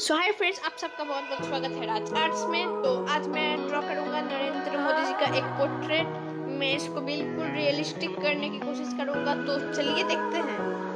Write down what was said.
सो hi friends, आप सबका बहुत बहुत स्वागत है राज आर्ट्स में। तो आज मैं ड्रॉ करूँगा नरेंद्र मोदी जी का एक पोर्ट्रेट। मैं इसको बिल्कुल रियलिस्टिक करने की कोशिश करूँगा, तो चलिए देखते हैं।